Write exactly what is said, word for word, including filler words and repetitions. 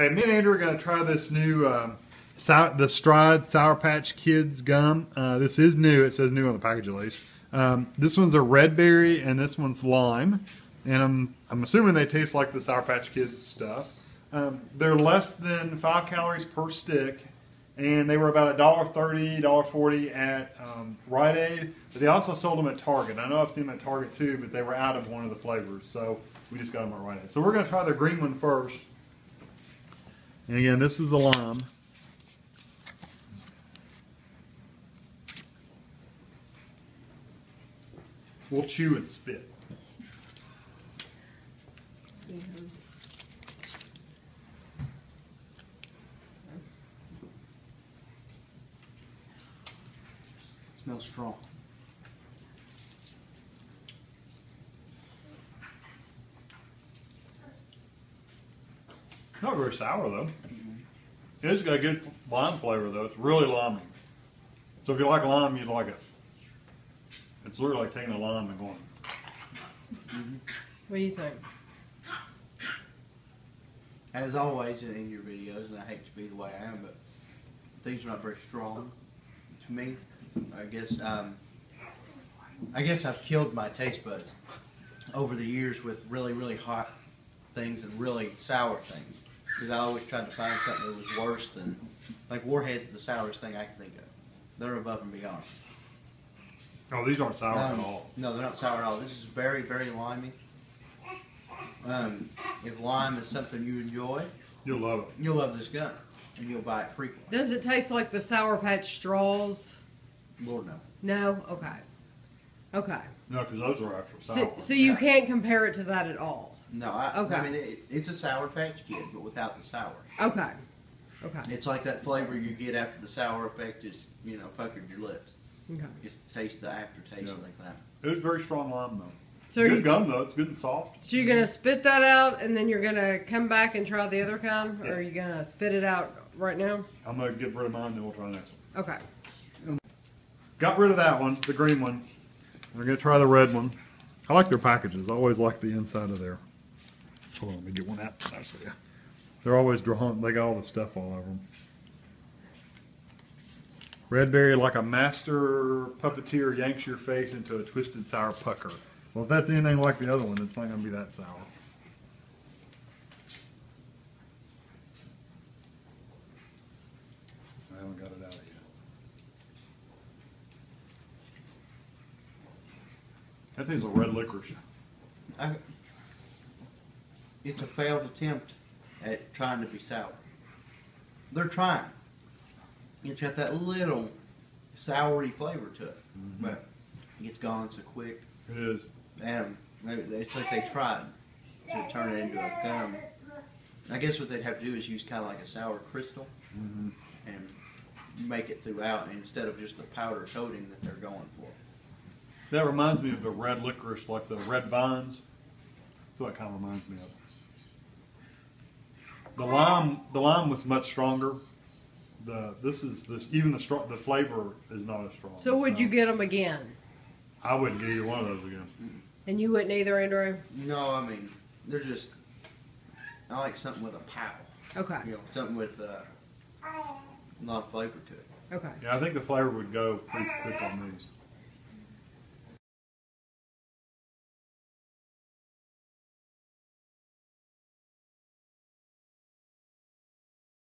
Hey, me and Andrew are going to try this new um, sour, the Stride Sour Patch Kids Gum. Uh, this is new. It says new on the package at least. Um, this one's a red berry and this one's lime. And I'm, I'm assuming they taste like the Sour Patch Kids stuff. Um, they're less than five calories per stick. And they were about a dollar thirty, a dollar forty at um, Rite Aid. But they also sold them at Target. I know I've seen them at Target too, but they were out of one of the flavors. So we just got them at Rite Aid. So we're going to try the green one first. And again, this is the lime. We'll chew and spit. Smells strong. Not very sour though. Mm-hmm. It's got a good lime flavor though. It's really limey. So if you like lime, you'd like it. It's literally like taking a lime and going. Mm-hmm. What do you think? As always in your videos, and I hate to be the way I am, but things are not very strong to me. I guess um, I guess I've killed my taste buds over the years with really, really hot things and really sour things, because I always tried to find something that was worse than, like Warheads are the sourest thing I can think of. They're above and beyond. Oh, these aren't sour um, at all. No, they're not sour at all. This is very, very limey. Um, if lime is something you enjoy, you'll love it. You'll love this gum, and you'll buy it frequently. Does it taste like the Sour Patch Straws? Lord, no. No? Okay. Okay. No, because those are actual sour. So, so you yeah. can't compare it to that at all? No. I, okay. I mean, it, it's a Sour Patch Kid, but without the sour. Okay. Okay. It's like that flavor you get after the sour effect just, you know, puckered your lips. Okay. It's the taste, the aftertaste, yeah. like that. It was very strong lime, though. So good you, gum, though. It's good and soft. So you're going to spit that out, and then you're going to come back and try the other kind? Yeah. Or are you going to spit it out right now? I'm going to get rid of mine, then we'll try the next one. Okay. Got rid of that one, the green one. We're going to try the red one. I like their packages. I always like the inside of their. Hold on, let me get one out. They're always drawn. They got all the stuff all over them. Red berry, like a master puppeteer, yanks your face into a twisted sour pucker. Well, if that's anything like the other one, it's not going to be that sour. I haven't got it out yet. That thing's a red licorice. I, it's a failed attempt at trying to be sour. They're trying. It's got that little soury flavor to it, mm-hmm. but it's gone so quick. It is. And it's like they tried to turn it into a gum. I guess what they'd have to do is use kind of like a sour crystal mm-hmm. and make it throughout instead of just the powder coating that they're going for. That reminds me of the red licorice, like the Red Vines. That's what it kind of reminds me of. The lime, the lime was much stronger. The this is this even the strong, the flavor is not as strong. So would so. you get them again? I wouldn't get either one of those again. And you wouldn't either, Andrew? No, I mean they're just. I like something with a pow. Okay. You know, something with a uh, lot of flavor to it. Okay. Yeah, I think the flavor would go pretty quick on these.